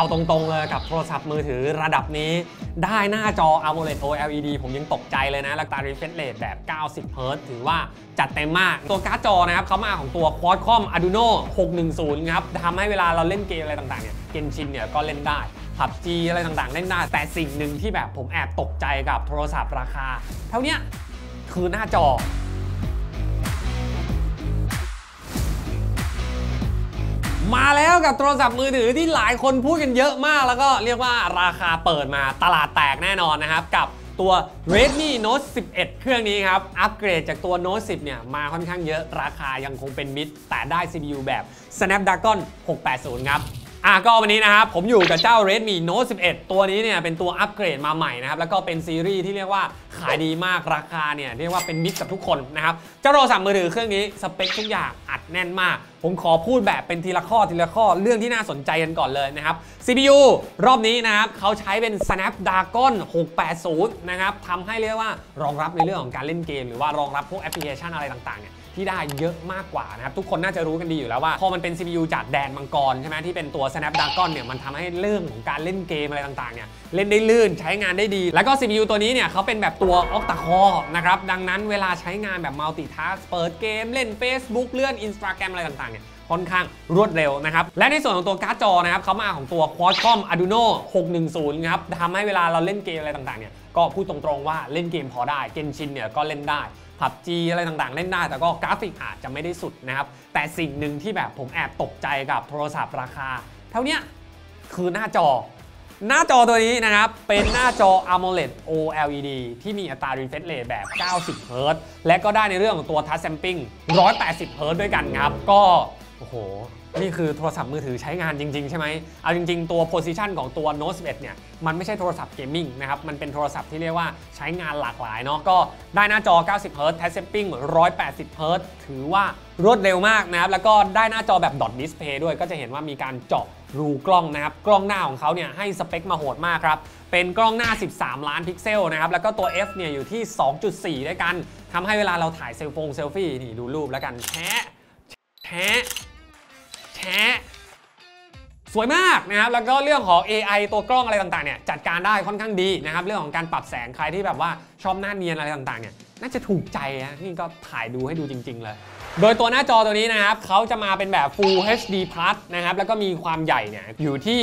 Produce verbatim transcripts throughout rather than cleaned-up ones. เอาตรงๆเลยกับโทรศัพท์มือถือระดับนี้ได้หน้าจอ AMOLED โอ แอล อี ดี ผมยังตกใจเลยนะแล้วตา refresh rate แบบ เก้าสิบเฮิร์ตซ์ ถือว่าจัดเต็มมากตัวการ์ดจอนะครับเขามาของตัว Qualcomm Adreno หกหนึ่งศูนย์ครับทำให้เวลาเราเล่นเกมอะไรต่างๆเนี่ย Genshin เนี่ยก็เล่นได้พับจี อะไรต่างๆเล่นได้แต่สิ่งหนึ่งที่แบบผมแอบตกใจกับโทรศัพท์ราคาเท่านี้คือหน้าจอมาแล้วกับโทรศัพท์มือถือที่หลายคนพูดกันเยอะมากแล้วก็เรียกว่าราคาเปิดมาตลาดแตกแน่นอนนะครับกับตัว Redmi Note สิบเอ็ด เครื่องนี้ครับอัปเกรดจากตัว Note สิบเนี่ยมาค่อนข้างเยอะราคายังคงเป็นมิดแต่ได้ ซี พี ยู แบบ Snapdragon หกแปดศูนย์ครับอ่ะก็วันนี้นะครับผมอยู่กับเจ้า Redmi Note สิบเอ็ด ตัวนี้เนี่ยเป็นตัวอัปเกรดมาใหม่นะครับแล้วก็เป็นซีรีส์ที่เรียกว่าขายดีมากราคาเนี่ยเรียกว่าเป็นมิตรกับทุกคนนะครับเจ้าโทรศัพท์มือถือเครื่องนี้สเปคทุกอย่างอัดแน่นมากผมขอพูดแบบเป็นทีละข้อทีละข้อเรื่องที่น่าสนใจกันก่อนเลยนะครับ ซี พี ยู รอบนี้นะครับเขาใช้เป็น Snapdragon หกแปดศูนย์นะครับทำให้เรียกว่ารองรับในเรื่องของการเล่นเกมหรือว่ารองรับพวกแอปพลิเคชันอะไรต่างๆเนี่ยที่ได้เยอะมากกว่านะครับทุกคนน่าจะรู้กันดีอยู่แล้วว่าพอมันเป็น ซี พี ยู จากแดนมังกรใช่ไหมที่เป็นตัว Snapdragon เนี่ยมันทำให้เรื่องของการเล่นเกมอะไรต่างๆเนี่ยเล่นได้ลื่นใช้งานได้ดีแล้วก็ ซี พี ยู ตัวนี้เนี่ยเขาเป็นแบบตัว Octa-Core นะครับดังนั้นเวลาใช้งานแบบ Multitask เปิดเกมเล่น Facebook เลื่อน Instagram อะไรต่างๆเนี่ยค่อนข้างรวดเร็วนะครับและในส่วนของตัวการ์ดจอนะครับเขามาของตัว Qualcomm Adreno หกหนึ่งศูนย์ครับทำให้เวลาเราเล่นเกมอะไรต่างๆเนี่ยก็พูดตรงๆว่าเล่นเกมพอได้ Genshin เนี่ยก็เล่นได้พับจี อะไรต่างๆเล่นได้แต่ก็กราฟิกอาจจะไม่ได้สุดนะครับแต่สิ่งหนึ่งที่แบบผมแอบตกใจกับโทรศัพท์ราคาเท่านี้คือหน้าจอหน้าจอตัวนี้นะครับเป็นหน้าจอ AMOLED โอ แอล อี ดี ที่มีอัตรา refresh rate แบบ เก้าสิบเฮิร์ตซ์ และก็ได้ในเรื่องของตัว touch sampling หนึ่งร้อยแปดสิบเฮิร์ตซ์ ด้วยกันครับก็โอ้โหนี่คือโทรศัพท์มือถือใช้งานจริงๆใช่ไหมเอาจริงๆตัว position ของตัว Note สิบเอ็ด เนี่ยมันไม่ใช่โทรศัพท์เกมมิ่งนะครับมันเป็นโทรศัพท์ที่เรียกว่าใช้งานหลากหลายเนาะก็ได้หน้าจอ เก้าสิบเฮิร์ตซ์ touch sampling หนึ่งร้อยแปดสิบเฮิร์ตซ์ ถือว่ารวดเร็วมากนะครับแล้วก็ได้หน้าจอแบบ dot display ด้วยก็จะเห็นว่ามีการเจาะรูกล้องนะครับกล้องหน้าของเขาเนี่ยให้สเปคมาโหดมากครับเป็นกล้องหน้าสิบสามล้านพิกเซลนะครับแล้วก็ตัว f เนี่ยอยู่ที่ สองจุดสี่ ด้วยกันทำให้เวลาเราถ่ายเซลฟงเซลฟี่นี่ดูรูปแล้วกันแชะแชะแท้สวยมากนะครับแล้วก็เรื่องของ เอ ไอ ตัวกล้องอะไรต่างๆเนี่ยจัดการได้ค่อนข้างดีนะครับเรื่องของการปรับแสงใครที่แบบว่าชอบหน้าเนียนอะไรต่างๆเนี่ยน่าจะถูกใจนะนี่ก็ถ่ายดูให้ดูจริงๆเลยโดยตัวหน้าจอตัวนี้นะครับเขาจะมาเป็นแบบ ฟูล เอช ดี พลัส นะครับแล้วก็มีความใหญ่เนี่ยอยู่ที่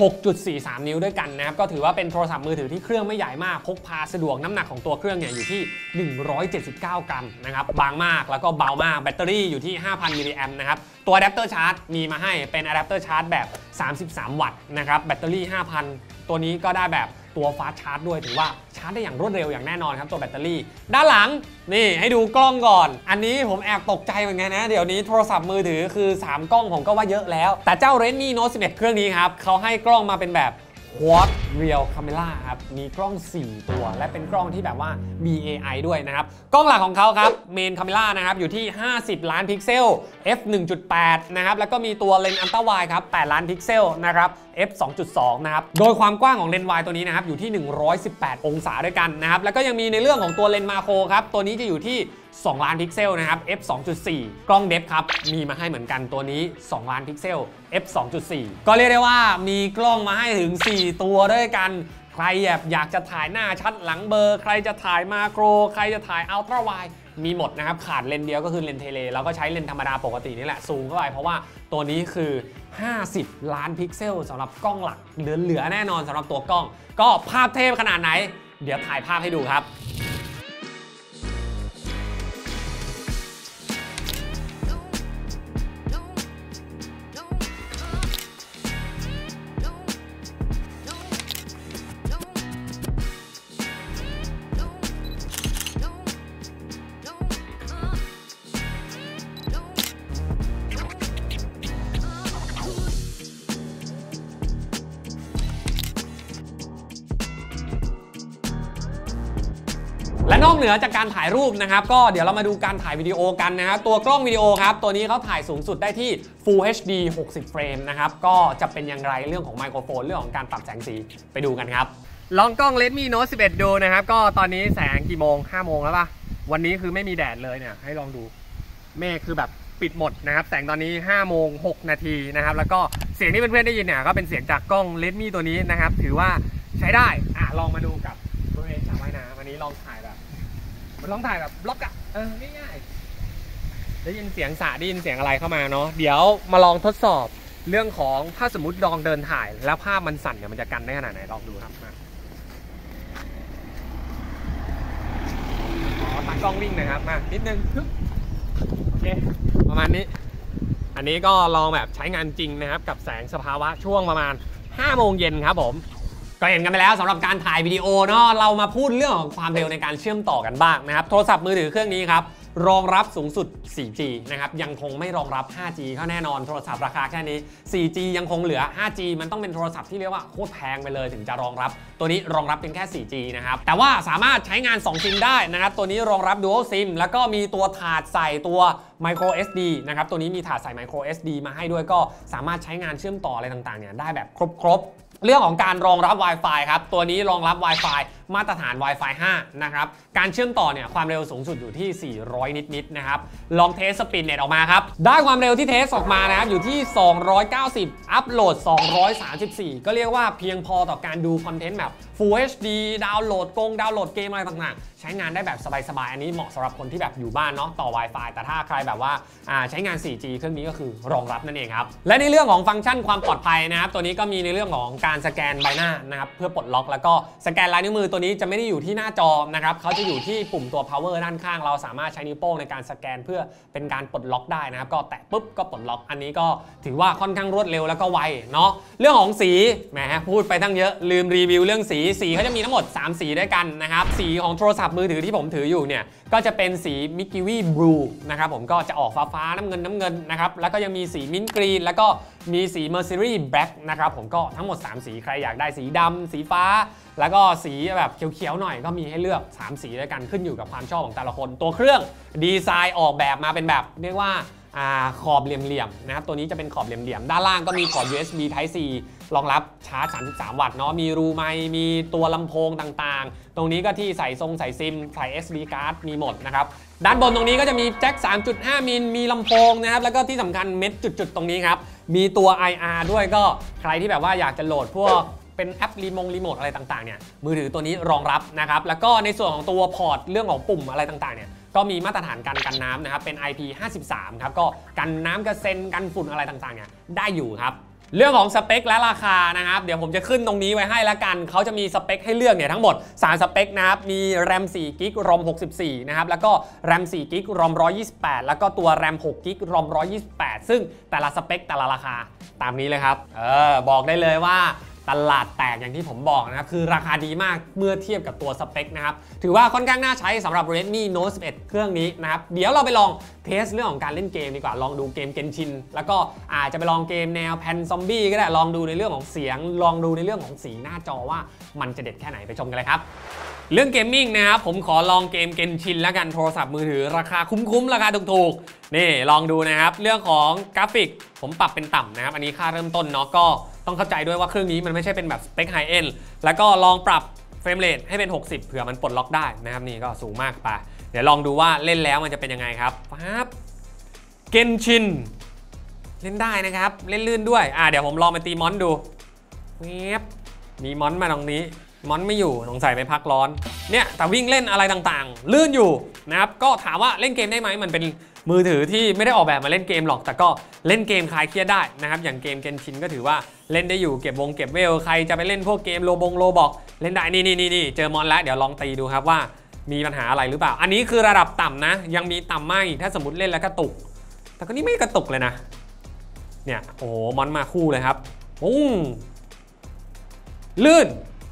หกจุดสี่สามนิ้วด้วยกันนะครับก็ถือว่าเป็นโทรศัพท์มือถือที่เครื่องไม่ใหญ่มากพกพาสะดวกน้ำหนักของตัวเครื่องเนี่ยอยู่ที่ หนึ่งร้อยเจ็ดสิบเก้ากรัมนะครับบางมากแล้วก็เบามากแบตเตอรี่อยู่ที่ ห้าพันมิลลิแอมป์ นะครับตัวอะแดปเตอร์ชาร์จมีมาให้เป็นอะแดปเตอร์ชาร์จแบบสามสิบสามวัตต์นะครับแบตเตอรี่ ห้าพัน ตัวนี้ก็ได้แบบตัวฟาสต์ชาร์จด้วยถือว่าชาร์จได้อย่างรวดเร็วอย่างแน่นอนครับตัวแบตเตอรี่ด้านหลังนี่ให้ดูกล้องก่อนอันนี้ผมแอบตกใจเหมือนกันนะเดี๋ยวนี้โทรศัพท์มือถือคือสามกล้องผมก็ว่าเยอะแล้วแต่เจ้า Redmi Note สิบเอ็ด เครื่องนี้ครับเขาให้กล้องมาเป็นแบบ Quad Real Camera ครับมีกล้องสี่ตัวและเป็นกล้องที่แบบว่ามี เอ ไอ ด้วยนะครับกล้องหลักของเขาครับ Main Camera นะครับอยู่ที่ห้าสิบล้านพิกเซล เอฟ หนึ่งจุดแปด นะครับแล้วก็มีตัวเลนส์อัลตราไวด์ครับแปดล้านพิกเซลนะครับเอฟ สองจุดสอง นะครับโดยความกว้างของเลนส์วายตัวนี้นะครับอยู่ที่ หนึ่งร้อยสิบแปดองศาด้วยกันนะครับแล้วก็ยังมีในเรื่องของตัวเลนส์มาโครครับตัวนี้จะอยู่ที่สองล้านพิกเซลนะครับ เอฟ สองจุดสี่ กล้องเดฟครับมีมาให้เหมือนกันตัวนี้สองล้านพิกเซล เอฟ สองจุดสี่ ก็เรียกได้ว่ามีกล้องมาให้ถึงสี่ตัวด้วยกันใครอยากจะถ่ายหน้าชัดหลังเบอร์ใครจะถ่ายมาโครใครจะถ่ายอัลตร้าไวด์มีหมดนะครับขาดเลนเดียวก็คือเลนเทเลเราก็ใช้เลนธรรมดาปกตินี่แหละซูมเข้าไปเพราะว่าตัวนี้คือห้าสิบล้านพิกเซลสำหรับกล้องหลักเหลือๆแน่นอนสำหรับตัวกล้องก็ภาพเทพขนาดไหนเดี๋ยวถ่ายภาพให้ดูครับและนอกเหนือจากการถ่ายรูปนะครับก็เดี๋ยวเรามาดูการถ่ายวิดีโอกันนะครับตัวกล้องวิดีโอครับตัวนี้เขาถ่ายสูงสุดได้ที่ ฟูล เอช ดี หกสิบเฟรมนะครับก็จะเป็นอย่างไรเรื่องของไมโครโฟนเรื่องของการปรับแสงสีไปดูกันครับลองกล้อง Redmi Note สิบเอ็ด ดูนะครับก็ตอนนี้แสงกี่โมงห้าโมงแล้วป่ะวันนี้คือไม่มีแดดเลยเนี่ยให้ลองดูเมฆคือแบบปิดหมดนะครับแสงตอนนี้ห้าโมงหกนาทีนะครับแล้วก็ สียงที่เพื่อนๆได้ยินเนี่ยก็เป็นเสียงจากกล้อง Redmi ตัวนี้นะครับถือว่าใช้ได้อ่ะลองมาดูกับบริเวณฉากว่ายน้ำวันนี้ลองถ่ายแบบลองถ่ายแบบบล็อกอะเออง่ายๆได้ยินเสียงสระได้ยินเสียงอะไรเข้ามาเนาะเดี๋ยวมาลองทดสอบเรื่องของถ้าสมมติลองเดินถ่ายแล้วภาพมันสั่นเนี่ยมันจะกันได้ขนาดไหนลองดูครับตากล้องวิ่งนะครับมานิดนึงโอเคประมาณนี้อันนี้ก็ลองแบบใช้งานจริงนะครับกับแสงสภาวะช่วงประมาณห้าโมงเย็นครับผมก็เห็นกันไปแล้วสำหรับการถ่ายวิดีโอเนาะเรามาพูดเรื่องของความเร็วในการเชื่อมต่อกันบ้างนะครับโทรศัพท์มือถือเครื่องนี้ครับรองรับสูงสุด โฟร์จี นะครับยังคงไม่รองรับ ห้าจี เข้าแน่นอนโทรศัพท์ราคาแค่นี้ โฟร์จี ยังคงเหลือ ห้าจี มันต้องเป็นโทรศัพท์ที่เรียกว่าโคตรแพงไปเลยถึงจะรองรับตัวนี้รองรับเป็นแค่ โฟร์จี นะครับแต่ว่าสามารถใช้งานสองซิมได้นะครับตัวนี้รองรับ Dual SIM แล้วก็มีตัวถาดใส่ตัว Micro เอส ดี นะครับตัวนี้มีถาดใส่ Micro เอส ดี มาให้ด้วยก็สามารถใช้งานเชื่อมต่ออะไรต่างๆเนี่ยได้แบบครบๆเรื่องของการรองรับ Wi-Fi ครับตัวนี้รองรับ Wi-Fi มาตรฐาน Wi-Fi ห้านะครับการเชื่อมต่อเนี่ยความเร็วสูงสุดอยู่ที่สี่ร้อยนิดๆนะครับลองเทสสปีดเน็ตออกมาครับได้ความเร็วที่เทสออกมานะครับอยู่ที่สองร้อยเก้าสิบอัพโหลดสองร้อยสามสิบสี่ก็เรียกว่าเพียงพอต่อการดูคอนเทนต์แบบ Full เอช ดี ดาวน์โหลดกงดาวน์โหลดเกมอะไรต่างๆใช้งานได้แบบสบายๆอันนี้เหมาะสำหรับคนที่แบบอยู่บ้านเนาะต่อ Wi-Fi แต่ถ้าใครแบบว่าใช้งาน โฟร์จี เครื่องนี้ก็คือรองรับนั่นเองครับและในเรื่องของฟังก์ชันความปลอดภัยนะครับตัวนี้ก็มีในเรื่องของการสแกนใบหน้านะครับเพื่อปลดล็อกแล้วก็สแกนลายนิ้วมือตัวนี้จะไม่ได้อยู่ที่หน้าจอนะครับเขาจะอยู่ที่ปุ่มตัว power ด้านข้างเราสามารถใช้นิ้วโป้งในการสแกนเพื่อเป็นการปลดล็อกได้นะครับก็แตะปุ๊บก็ปลดล็อกอันนี้ก็ถือว่าค่อนข้างรวดเร็วแล้วก็ไวเนาะเรื่องของสีแหมพูดไปทั้งเยอะลืมรีวิวเรื่องสีสีเขาจะมีทั้งหมดสามสีด้วยกันนะครับสีของโทรศัพท์มือถือที่ผมถืออยู่เนี่ยก็จะเป็นสีมิกกี้วี่บลูนะครับผมก็จะออกฟ้าฟ้าน้ำเงินน้ำเงินนะครับแล้วก็ยังมีสีมิ้นท์กรีนแล้วก็มีสีเมอร์ซิรี่แบล็คนะครับผมก็ทั้งหมดสามสีใครอยากได้สีดำสีฟ้าแล้วก็สีแบบเขียวๆหน่อยก็มีให้เลือกสามสีด้วยกันขึ้นอยู่กับความชอบของแต่ละคนตัวเครื่องดีไซน์ออกแบบมาเป็นแบบเรียกว่าขอบเหลี่ยมๆนะครับตัวนี้จะเป็นขอบเหลี่ยมๆด้านล่างก็มีขอบ ยู เอส บี Type C รองรับชาร์จสามสิบสามวัตต์เนาะมีรูไมค์มีตัวลำโพงต่างๆตรงนี้ก็ที่ใส่ทรงใส่ซิมใส่ เอส ดี card มีหมดนะครับด้านบนตรงนี้ก็จะมีแจ็ค สามจุดห้า มิลมีลำโพงนะครับแล้วก็ที่สำคัญเม็ดจุดๆตรงนี้ครับมีตัว ไอ อาร์ ด้วยก็ใครที่แบบว่าอยากจะโหลดพวกเป็นแอปรีโมงรีโมทอะไรต่างๆเนี่ยมือถือตัวนี้รองรับนะครับแล้วก็ในส่วนของตัวพอร์ตเรื่องของปุ่มอะไรต่างๆเนี่ยก็มีมาตรฐานการกันน้ำนะครับเป็น ไอ พี ห้าสิบสาม ครับก็กันน้ำกระเซ็นกันฝุ่นอะไรต่างๆเนี่ยได้อยู่ครับเรื่องของสเปคและราคานะครับเดี๋ยวผมจะขึ้นตรงนี้ไว้ให้ละกันเขาจะมีสเปคให้เลือกเนี่ยทั้งหมดสามสเปคนะครับมี RAM สี่ จี บี ROM หกสิบสี่นะครับแล้วก็ RAM สี่ จี บี ROM หนึ่งสองแปดแล้วก็ตัว RAM หก จี บี ROM หนึ่งสองแปดซึ่งแต่ละสเปคแต่ละราคาตามนี้เลยครับเออบอกได้เลยว่าตลาดแตกอย่างที่ผมบอกนะครับคือราคาดีมากเมื่อเทียบกับตัวสเปคนะครับถือว่าค่อนข้างน่าใช้สำหรับ Redmi Note สิบเอ็ด เครื่องนี้นะครับเดี๋ยวเราไปลองเทสเรื่องของการเล่นเกมดีกว่าลองดูเกม Genshin แล้วก็อาจจะไปลองเกมแนวแพนซอมบี้ก็ได้ลองดูในเรื่องของเสียงลองดูในเรื่องของสีหน้าจอว่ามันจะเด็ดแค่ไหนไปชมกันเลยครับเรื่องเกมมิ่งนะครับผมขอลองเกม Genshin แล้วกันโทรศัพท์มือถือราคาคุ้มๆราคาถูกๆนี่ลองดูนะครับเรื่องของกราฟิกผมปรับเป็นต่ำนะครับอันนี้ค่าเริ่มต้นเนาะก็ต้องเข้าใจด้วยว่าเครื่องนี้มันไม่ใช่เป็นแบบสเปคไฮเอนด์แล้วก็ลองปรับเฟรมเรทให้เป็นหกสิบเผื่อมันปลดล็อกได้นะครับนี่ก็สูงมากไปเดี๋ยวลองดูว่าเล่นแล้วมันจะเป็นยังไงครับปั๊บ Genshin เล่นได้นะครับเล่นลื่นด้วยอ่าเดี๋ยวผมลองไปตีมอนดูเงียบมีมอนมาตรงนี้มอนไม่อยู่สงสัยไปพักร้อนเนี่ยแต่วิ่งเล่นอะไรต่างๆลื่นอยู่นะครับก็ถามว่าเล่นเกมได้ไหมมันเป็นมือถือที่ไม่ได้ออกแบบมาเล่นเกมหรอกแต่ก็เล่นเกมคลายเครียดได้นะครับอย่างเกม Genshin ก็ถือว่าเล่นได้อยู่เก็บวงเก็บเวลใครจะไปเล่นพวกเกมโลบงโลบอกเล่นได้นี่นี่นี่เจอมอนแล้วเดี๋ยวลองตีดูครับว่ามีปัญหาอะไรหรือเปล่าอันนี้คือระดับต่ำนะยังมีต่ำมากอีกถ้าสมมติเล่นแล้วกระตุกแต่ก็นี่ไม่กระตุกเลยนะเนี่ยโอ้โหมอนมาคู่เลยครับอุ้งลื่น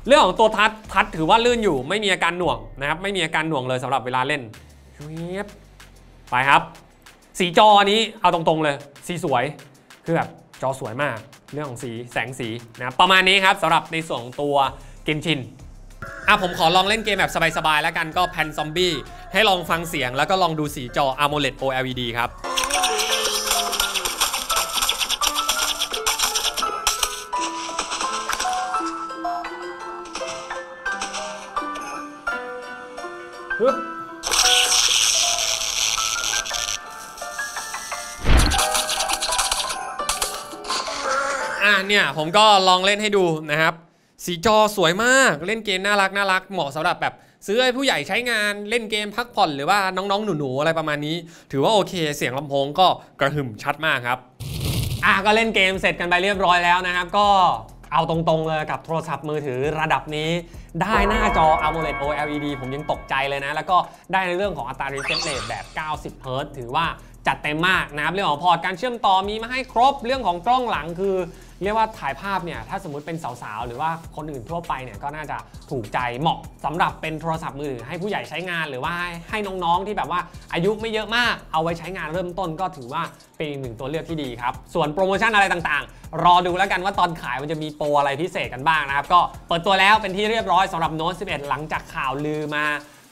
เรื่องของตัวทัดทัดถือว่าลื่นอยู่ไม่มีอาการหน่วงนะครับไม่มีอาการหน่วงเลยสำหรับเวลาเล่นไปครับสีจอนี้เอาตรงๆเลยสีสวยคือแบบจอสวยมากเรื่องของสีแสงสีนะประมาณนี้ครับสำหรับในส่วนของตัว Genshin อ่ะผมขอลองเล่นเกมแบบสบายๆแล้วกันก็แพนซอมบี้ให้ลองฟังเสียงแล้วก็ลองดูสีจอ AMOLED โอ แอล อี ดี ครับปึ๊บ อ่ะเนี่ยผมก็ลองเล่นให้ดูนะครับสีจอสวยมากเล่นเกมน่ารักน่ารักเหมาะสำหรับแบบซื้อให้ผู้ใหญ่ใช้งานเล่นเกมพักผ่อนหรือว่าน้องๆหนูๆอะไรประมาณนี้ถือว่าโอเคเสียงลำโพงก็กระหึ่มชัดมากครับอ่ะก็เล่นเกมเสร็จกันไปเรียบร้อยแล้วนะครับก็เอาตรงๆเลยกับโทรศัพท์มือถือระดับนี้ได้หน้าจอ AMOLED โอ แอล อี ดี ผมยังตกใจเลยนะแล้วก็ได้ในเรื่องของอัตรา refresh rate แบบ เก้าสิบเฮิร์ตซ์ ถือว่าจัดเต็มมากนะครับเรื่องของพอร์ตการเชื่อมต่อมีมาให้ครบเรื่องของกล้องหลังคือเรียกว่าถ่ายภาพเนี่ยถ้าสมมติเป็นสาวๆหรือว่าคนอื่นทั่วไปเนี่ยก็น่าจะถูกใจเหมาะสำหรับเป็นโทรศัพท์มือถือให้ผู้ใหญ่ใช้งานหรือว่าให้น้องๆที่แบบว่าอายุไม่เยอะมากเอาไว้ใช้งานเริ่มต้นก็ถือว่าเป็นอีกหนึ่งตัวเลือกที่ดีครับส่วนโปรโมชั่นอะไรต่างๆรอดูแล้วกันว่าตอนขายมันจะมีโปรอะไรพิเศษกันบ้างนะครับก็เปิดตัวแล้วเป็นที่เรียบร้อยสำหรับ โน้ต สิบเอ็ด หลังจากข่าวลือมา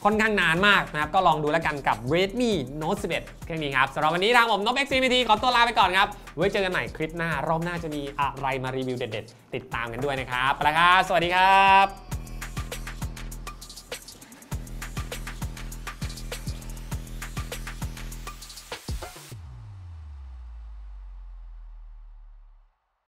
ค่อนข้างนานมากนะครับก็ลองดูแล้วกันกับ Redmi Note สิบเอ็ด เครื่องนี้ครับสำหรับวันนี้ทางผมนพ เอ็กซ์ ซี พี ที ขอตัวลาไปก่อนครับไว้เจอกันใหม่คลิปหน้ารอบหน้าจะมีอะไรมารีวิวเด็ดๆติดตามกันด้วยนะครับไปแล้วครับสวัสดีครับ